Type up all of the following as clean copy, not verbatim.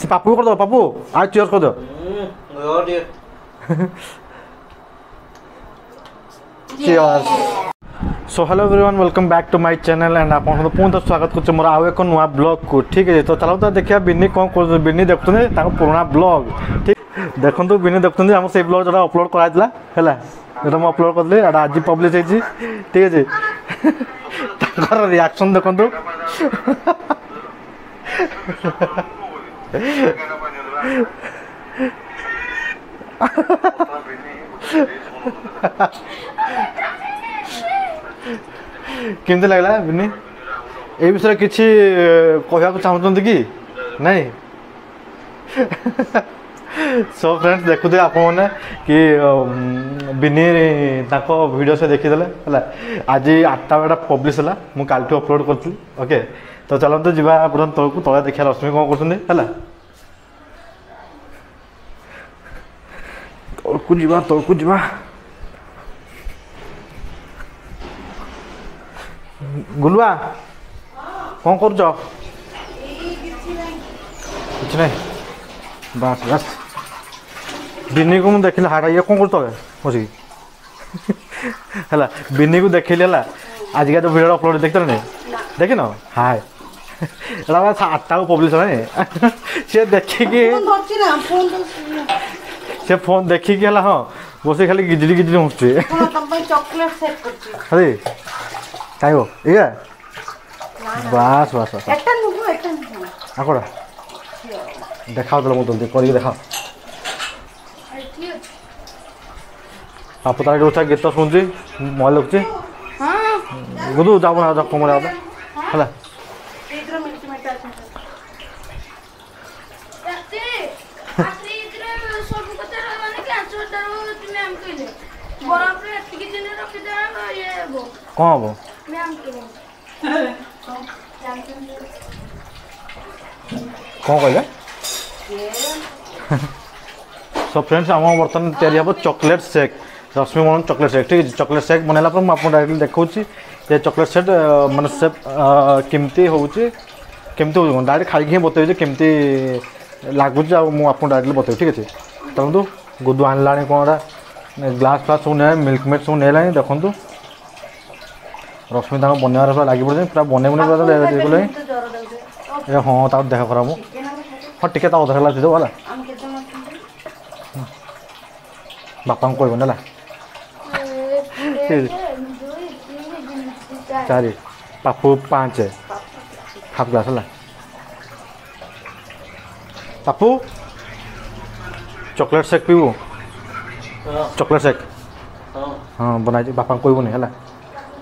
Si Papu कर दो पापू, आज चीयर्स कर दो। So hello everyone, welcome back to my channel and आप पुनः स्वागत कर मोर आउ एक नुआ ब्लॉग को। ठीक है, तो चलो तो देखिए बिन्नी कौन कर बिन्नी देखते पुराना ब्लॉग। ठीक देखो बिन्नी देखते आम से ब्लॉग जो अपलोड कराइला है मुझे अपलोड करी आज पब्लिश होती। ठीक है, तर रिएक्शन देखो। किमती लगला बिन्नी ए विषय किसी कहवाक चाहते कि नहीं? सो फ्रेंड्स देखुते आपने कि बिन्नी वीडियो से देखीदे है आज 8टा बेटा पब्लिश है मुझे अपलोड करी। ओके, तो चलते जी बर्तमान तौक तला देखा रश्मि कौन कर तौक जा गुलुआ कौन कर बस बस बिन्नी को मुझे देखिले हाड़ा ये कौन कर बिन्नी को देखिले है आज का वीडियो अपलोड देखते नहीं देख न हाय 8टा पब्लिश है सी देखिकी से फोन देखिकी है हाँ बस खाली गिजिली गिजिली हूँ अरे चाहो ये बस बस बस आकोड़ा देखाओ तो जल्दी कर देखाओ आप तार गीत शुणी मैं लगुच गुदू जाओ ना कमरा है कौन हम कौन कहले? सो फ्रेंड्स आम बर्तमान या चॉकलेट शेक रश्मि मन चॉकलेट शेक। ठीक है, चॉकलेट शेक बनला मुझे डायरेक्टली देखी ये चॉकलेट शेक मान शेप केमती हो डायरेक्ट खाई बतईजे केमती लगुच आपको डायरेक्टली बतईबी। ठीक है, चलतु गुदू आनला कौन ग्लास फ्लास सब नहीं मिल्कमेड सब नहीं देखु रश्मि बनवार सब लगे पड़े पूरा बन बन हाँ तक देह खराब हाँ टी अधर लगे है बापा को कहना चार पापू 5 हाफ ग्लास है पापू चॉकलेट शेक पीबू चॉकलेट शेक हाँ बना बापा को कहबूनी है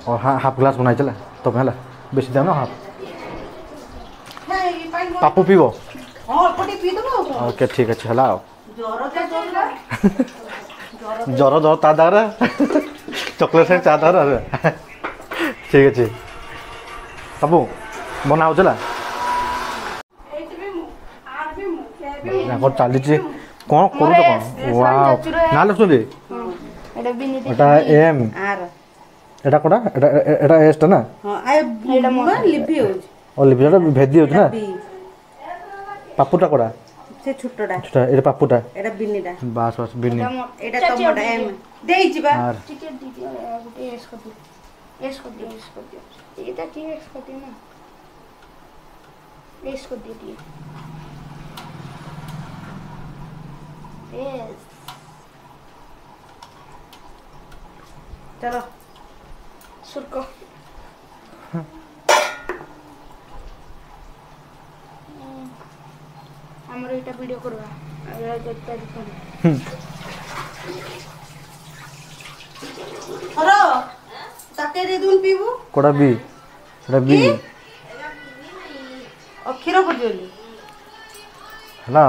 और हाँ हाफ ग्लास बनाई चला तब है बेस दे ना हाफ पापू पीब। ओके ठीक अच्छे है जर जर ता दार चॉकलेट शेक ता दार ठीक अच्छे पापू बनाओ चला चली कौन कर एम एटा कोडा एटा एटा एस्टा ना हां एटा मोबा लिपि हो ओ लिपिटा भेदी हो ना पापुटा कोडा से छोटडा छोटा एटा पापुटा एटा बिन्नीडा बस बस बिन्नी एटा तमडा एम देई जिबा टिके दीदी गुटे एस को दियो एटा के एस को दियो ना एस को दे दिए एस चलो सुरको हमरो एटा वीडियो करबा आ जत्ता दिखो हरो ताके दे दून पीबू कोडा बी रबी अखिरो को जोली हला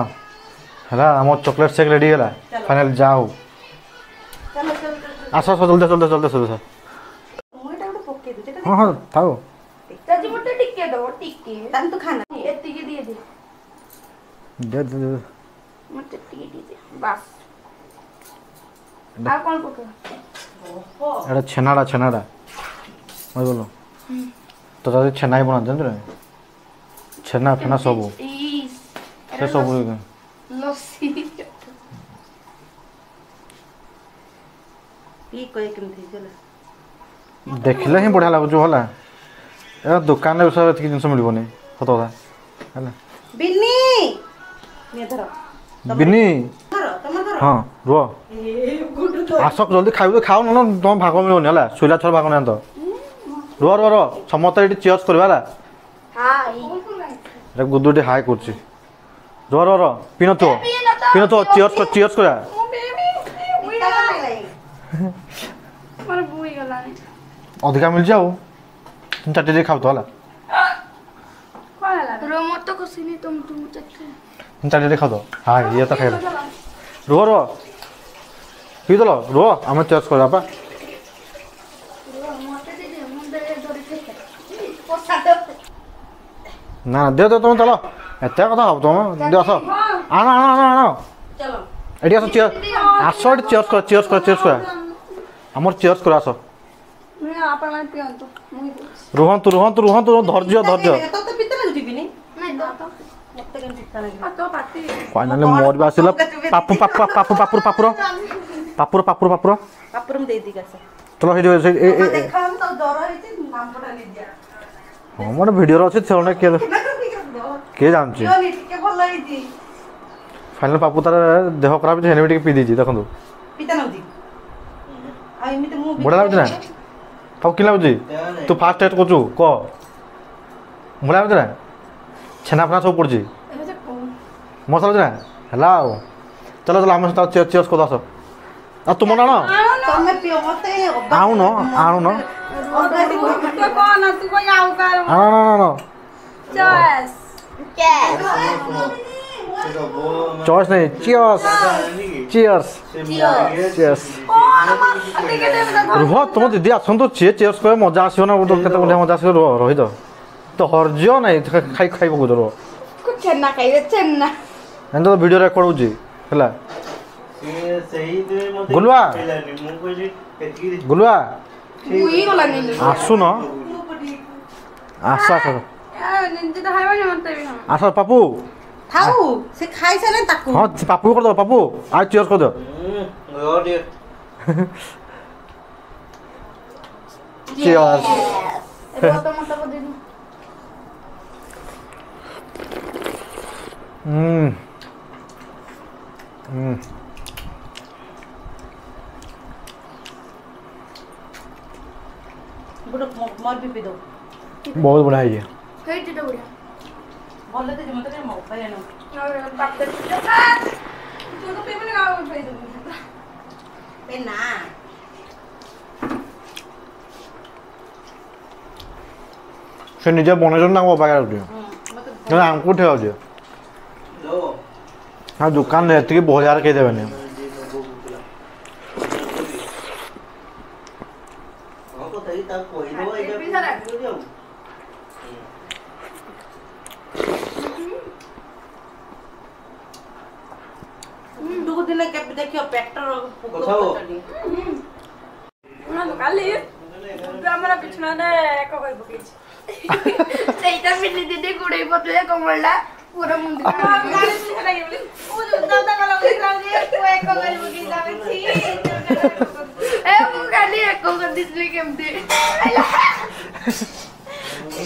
हला हमर चॉकलेट शेक रेडी हला फाइनल जाओ चलो चलो आसा जल्दी जल्दी जल्दी जल्दी हाँ हाँ ताऊ चाची मुट्ठी टिक्के दो टिक्के तन तो खाना एत्ती के दिए दे दे दे मुट्ठी टिक्के दे बस आ कौन पके एड़ा छेनाड़ा छेनाड़ा मैं बोलो तो ताजे छेनाई बना दे छेना फना सब से सब लस्सी ई कोइ केमथि गेला देखिले ही बढा लागो जो होला ए दुकान में सब एत कि जिंस मिलबो नै सतो था हला बिन्नी ने धरो बिन्नी धरो तम धरो हां रो आसो जल्दी खाइबो खाओ न तुम भाग मिलबो नै हला सोइला छर भाग नै त रो रो रो समता एटी चेयर्स करबाला हां रे गुदुडी हाय करछि रो रो रो पिनो तो चेयर्स करा मार बुई गला अधिका मिल जाओ तुम चटे दे खाओ तो हला वाला रो मोर तो खुशी नहीं तुम चटे दे खाओ तो हां ये तो खेल रो रो पी दो रो हम चेस कर आपा रो मोटे दे मुंडे जोरी थे पोसा दो ना दे दो तुम चलो एते कथा हो तुम दे आसो आना आना आना चलो एडी आसो चेस आसो चेस कर हमर चेयर्स करा सो मैं आपन ला पियन तो मुई रोहन तू धैर्य तो पिता लगी बिनी नहीं तो मत्ते कन पिता लगी तो पाती फाइनल मोर बा आसेला पापुर दे दी का से चलो हे देखा हम तो डर होइछि नाम पडा ले दिया हमर वीडियो रे अछि छने के जान छी चली के भलाई दी फाइनल पापु तार देह खराब छै हेने पी दी छी देखन दो पिता न दी आई मिते मु बडा लाउ ना पाव किला बुजी तू फास्ट एड करजू को मुला बुजी ना छना अपना सब पड़जी मसाला बुजी ना हलाओ चलो हम साथ चेयर्स को दसो आ तुम ना तुम पियो मते आउ ना तो को ना तू को आउ कर ना चॉइस नहीं चीयर्स रोह तुम दीदी आसन तो चीयर्स कर मजा आसीओ ना केते बोले मजा आसी रोह रोहि दो तो हरजियो नहीं खाई खाइबो को रोह कुछ ना खाइबे चन्ना हम तो वीडियो रिकॉर्ड हो जी हला से सही दे मते गुलवा गुलवा मुई होला नहीं आसु ना आशा करो निंजे तो हाइवा नहीं मते आशा पापू खाऊ से खाइ से ना ताकू हां पापू कर दो पापू आ चेयर कर दो और ये चेयर ए तो मतलब दे दो बड़ा मोर भी पी दो बहुत बड़ा है ये कई टिटो बड़ा बोलले तो जमत नहीं मौका है ना बात तो पे में ना उठाई दो पे ना से निजे बने जो ना वो बागार दियो ना हमको ठेव दियो लो हां दुकान ने इतनी 2000 के देबे ने और को तई तक कोई दो इधर ने के देखियो पेट्रोल कथाओ ना काली हमरा बिछना ने एको कहि बकिछ सेटा बिन्नी दीदी गुडई पतले कमलडा पूरा मुंडी गाली सुना गेली ओ दादा गला उतरा जे एको कहि बकिछ जावे छी ए मु काली एको कर दिसले केमते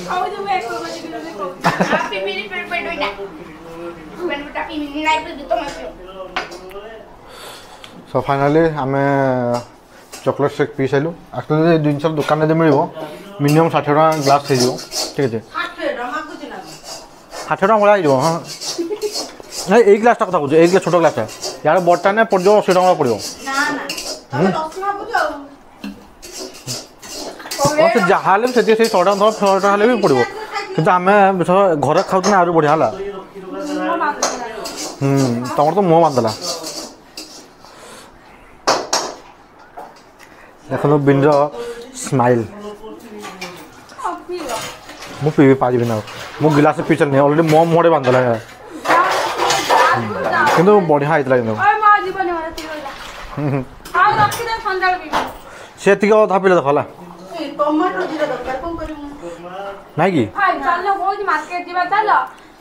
आओ जो एको कर दिसले हैप्पी मेरी पेट पेट होइना मैंने बेटा की नाइ पे दे तो मत तो फाइनली आमे चॉकलेट शेक पी सैलु एक्चुअली जिनस दुकान में मिल मिनिमम 60 टाँग ग्लास हो ठीक है 60 टाँग भाई हो हाँ ना एक ग्लास कथा कह ग्लास छोट ग्लास यार बड़टा ना पड़ जाओ 80 टाँग पड़ो जहाँ से 100 टाँग 100 टाँग भी पड़ो कि आम घर खाऊ आर बढ़िया है तुम तो मुँह बांधला देखो बिंद्र स्माइल मु पीबी पाजी बिना मु गिलास पी चल ने ऑलरेडी मो मोड़े बांधला है किंतु बॉडी हाइट लाइन है ओए माजी बने वाला तीला आ रखी दे संडाल पीबी सेती को था पीला दखला टमाटर जीरा दरकार कोन करी नहीं की चल लो बहुत मार्केट जीवा चल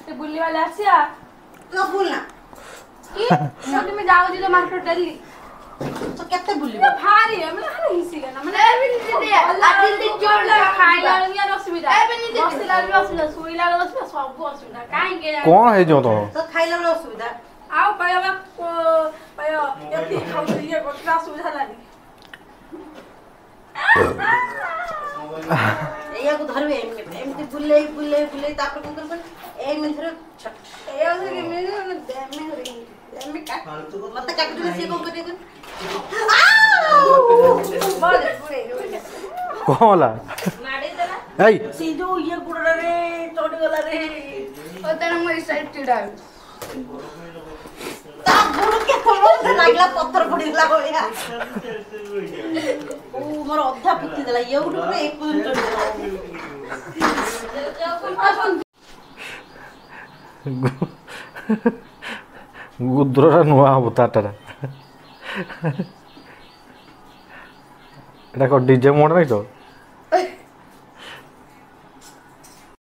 ते बुल्ली वाला आसी तो भूलना कि छोटी में जाओ जिलो मार्केट डेली तो केते भूलियो भारी है मतलब हां हिसी गना मतलब ए बिन दे अल्लाह दिन जोर लगा खाई लनिया असुविधा ए बिन दे बस लाल असुविधा सुई लाल असुविधा सब असुविधा काई के कोन है जो तो खाई लाल असुविधा आओ पाया पाया एती खाऊ लिए कोटा सुविधा लानी या को धरवे एम के बुले बुले बुले तापर कोन कोन ए में धर छट ए उधर के में में रही एम में काट मत काट दे से को दे मार पूरे कोला मारे देला ए सीधो ये गुड़ा रे चोट गला रे और तरंग में साइड चिड़ा ता गुड़ के कोन लागला पत्थर पड़ीला होया ओ मोर अद्धा पुती देला ये उठ में एक दिन चल गुद्ररा नुवा बताटाडा एटा को डीजे मोड नै तो